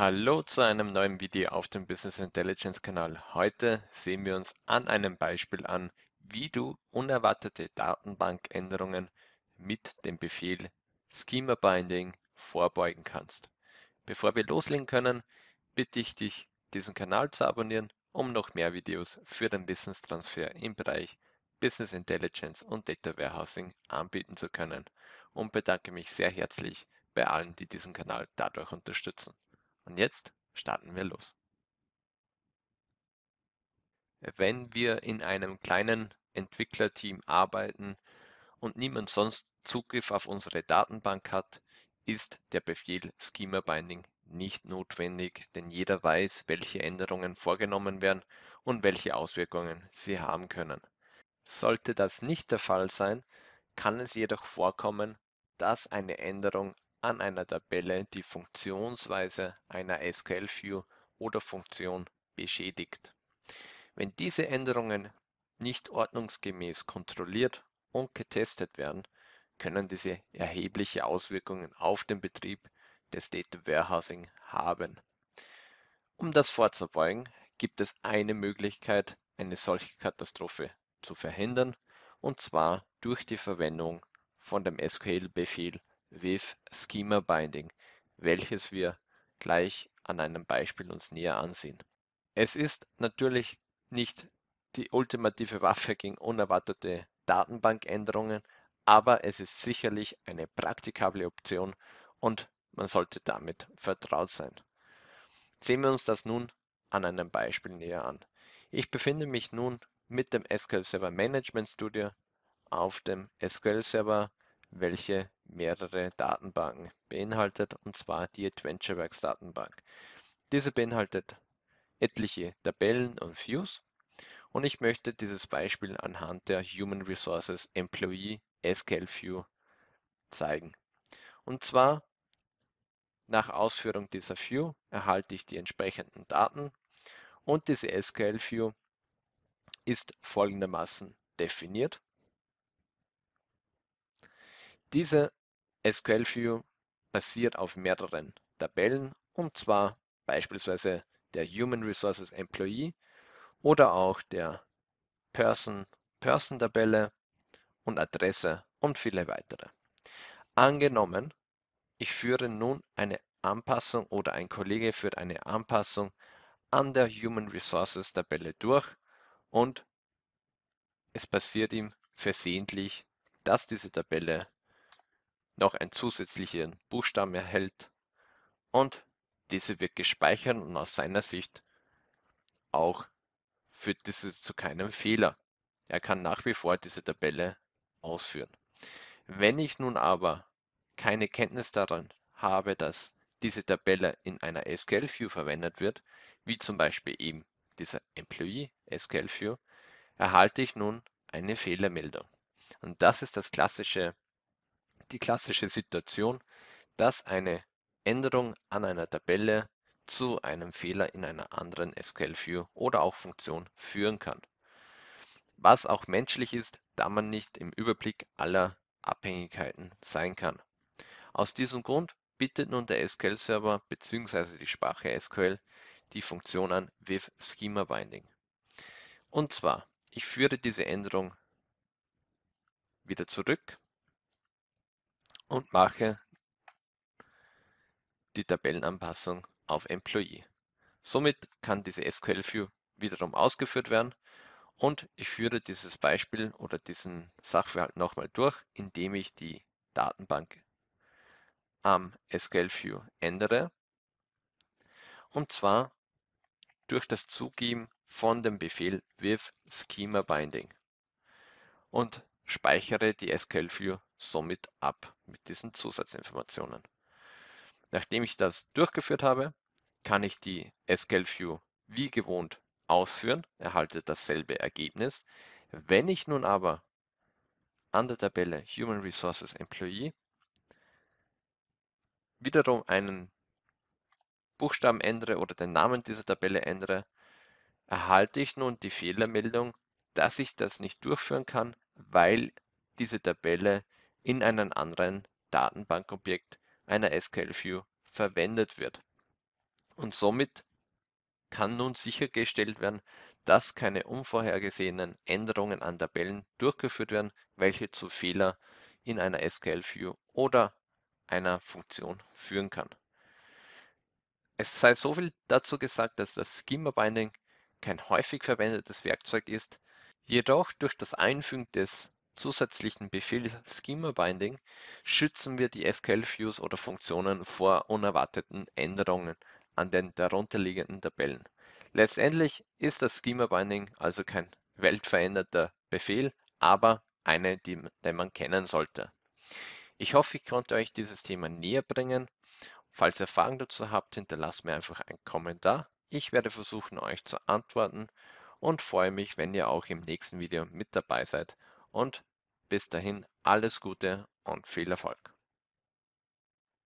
Hallo zu einem neuen Video auf dem Business Intelligence Kanal. Heute sehen wir uns an einem Beispiel an, wie du unerwartete Datenbankänderungen mit dem Befehl Schemabinding vorbeugen kannst. Bevor wir loslegen können, bitte ich dich, diesen Kanal zu abonnieren, um noch mehr Videos für den Wissenstransfer im Bereich Business Intelligence und Data Warehousing anbieten zu können und bedanke mich sehr herzlich bei allen, die diesen Kanal dadurch unterstützen. Und jetzt starten wir los. Wenn wir in einem kleinen Entwicklerteam arbeiten und niemand sonst Zugriff auf unsere Datenbank hat, ist der Befehl Schemabinding nicht notwendig, denn jeder weiß, welche Änderungen vorgenommen werden und welche Auswirkungen sie haben können. Sollte das nicht der Fall sein, kann es jedoch vorkommen, dass eine Änderung an einer Tabelle die Funktionsweise einer SQL-View oder Funktion beschädigt. Wenn diese Änderungen nicht ordnungsgemäß kontrolliert und getestet werden, können diese erhebliche Auswirkungen auf den Betrieb des Data Warehousing haben. Um das vorzubeugen, gibt es eine Möglichkeit, eine solche Katastrophe zu verhindern, und zwar durch die Verwendung von dem SQL-Befehl with Schemabinding, welches wir gleich an einem Beispiel uns näher ansehen. Es ist natürlich nicht die ultimative Waffe gegen unerwartete Datenbankänderungen, aber es ist sicherlich eine praktikable Option und man sollte damit vertraut sein. Sehen wir uns das nun an einem Beispiel näher an. Ich befinde mich nun mit dem SQL Server Management Studio auf dem SQL Server, welche mehrere Datenbanken beinhaltet, und zwar die AdventureWorks Datenbank. Diese beinhaltet etliche Tabellen und Views und ich möchte dieses Beispiel anhand der Human Resources Employee SQL View zeigen. Und zwar nach Ausführung dieser View erhalte ich die entsprechenden Daten und diese SQL View ist folgendermaßen definiert. Diese SQL View basiert auf mehreren Tabellen, und zwar beispielsweise der Human Resources Employee oder auch der Person-Tabelle und Adresse und viele weitere. Angenommen, ich führe nun eine Anpassung oder ein Kollege führt eine Anpassung an der Human Resources Tabelle durch und es passiert ihm versehentlich, dass diese Tabelle noch einen zusätzlichen Buchstaben erhält und diese wird gespeichert und aus seiner Sicht auch führt diese zu keinem Fehler. Er kann nach wie vor diese Tabelle ausführen. Wenn ich nun aber keine Kenntnis daran habe, dass diese Tabelle in einer SQL-View verwendet wird, wie zum Beispiel eben dieser Employee SQL-View, erhalte ich nun eine Fehlermeldung. Und das ist das die klassische Situation, dass eine Änderung an einer Tabelle zu einem Fehler in einer anderen SQL-View oder auch Funktion führen kann. Was auch menschlich ist, da man nicht im Überblick aller Abhängigkeiten sein kann. Aus diesem Grund bietet nun der SQL-Server bzw. die Sprache SQL die Funktion an with Schemabinding. Und zwar, ich führe diese Änderung wieder zurück und mache die Tabellenanpassung auf Employee. Somit kann diese SQL-View wiederum ausgeführt werden und ich führe dieses Beispiel oder diesen Sachverhalt nochmal durch, indem ich die Datenbank am SQL-View ändere, und zwar durch das Zugeben von dem Befehl with Schemabinding und speichere die SQL-View somit ab mit diesen Zusatzinformationen. Nachdem ich das durchgeführt habe, kann ich die SQL-View wie gewohnt ausführen, erhalte dasselbe Ergebnis. Wenn ich nun aber an der Tabelle Human Resources Employee wiederum einen Buchstaben ändere oder den Namen dieser Tabelle ändere, erhalte ich nun die Fehlermeldung, dass ich das nicht durchführen kann, weil diese Tabelle in einem anderen Datenbankobjekt einer SQL-View verwendet wird. und somit kann nun sichergestellt werden, dass keine unvorhergesehenen Änderungen an Tabellen durchgeführt werden, welche zu Fehlern in einer SQL-View oder einer Funktion führen kann. Es sei so viel dazu gesagt, dass das Schema-Binding kein häufig verwendetes Werkzeug ist, jedoch durch das Einfügen des zusätzlichen Befehls Schema-Binding schützen wir die SQL-Views oder Funktionen vor unerwarteten Änderungen an den darunterliegenden Tabellen. Letztendlich ist das Schema-Binding also kein weltveränderter Befehl, aber eine, die man kennen sollte. Ich hoffe, ich konnte euch dieses Thema näher bringen. Falls ihr Fragen dazu habt, hinterlasst mir einfach einen Kommentar. Ich werde versuchen, euch zu antworten und freue mich, wenn ihr auch im nächsten Video mit dabei seid. Und bis dahin alles Gute und viel Erfolg.